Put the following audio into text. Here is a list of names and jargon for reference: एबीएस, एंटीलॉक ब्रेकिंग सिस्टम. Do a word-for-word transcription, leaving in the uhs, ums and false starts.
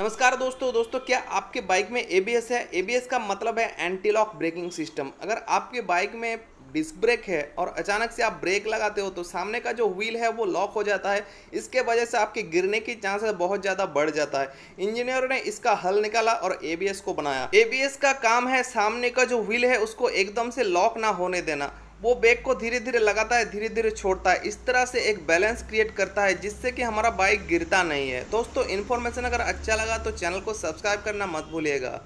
नमस्कार दोस्तों दोस्तों क्या आपके बाइक में एबीएस है। एबीएस का मतलब है एंटीलॉक ब्रेकिंग सिस्टम। अगर आपके बाइक में डिस्क ब्रेक है और अचानक से आप ब्रेक लगाते हो तो सामने का जो व्हील है वो लॉक हो जाता है। इसके वजह से आपके गिरने की चांसेस बहुत ज़्यादा बढ़ जाता है। इंजीनियर ने इसका हल निकाला और एबीएस को बनाया। एबीएस का काम है सामने का जो व्हील है उसको एकदम से लॉक ना होने देना। वो ब्रेक को धीरे धीरे लगाता है, धीरे धीरे छोड़ता है। इस तरह से एक बैलेंस क्रिएट करता है जिससे कि हमारा बाइक गिरता नहीं है। दोस्तों इन्फॉर्मेशन अगर अच्छा लगा तो चैनल को सब्सक्राइब करना मत भूलिएगा।